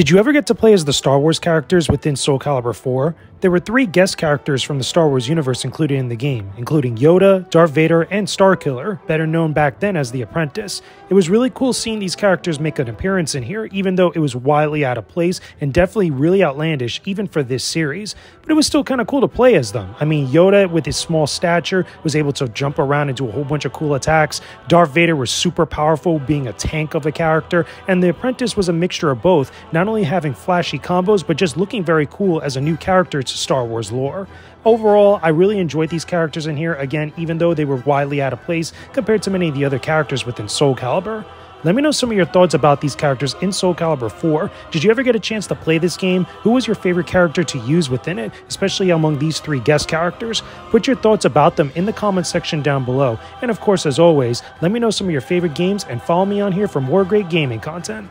Did you ever get to play as the Star Wars characters within Soulcalibur IV? There were 3 guest characters from the Star Wars universe included in the game, including Yoda, Darth Vader, and Starkiller, better known back then as The Apprentice. It was really cool seeing these characters make an appearance in here, even though it was wildly out of place and definitely really outlandish even for this series, but it was still kind of cool to play as them. I mean, Yoda, with his small stature, was able to jump around and do a whole bunch of cool attacks. Darth Vader was super powerful, being a tank of a character, and The Apprentice was a mixture of both, not only having flashy combos, but just looking very cool as a new character to Star Wars lore. Overall, I really enjoyed these characters in here, again, even though they were wildly out of place compared to many of the other characters within Soul Calibur. Let me know some of your thoughts about these characters in Soulcalibur 4. Did you ever get a chance to play this game? Who was your favorite character to use within it, especially among these 3 guest characters? Put your thoughts about them in the comments section down below. And of course, as always, let me know some of your favorite games and follow me on here for more great gaming content.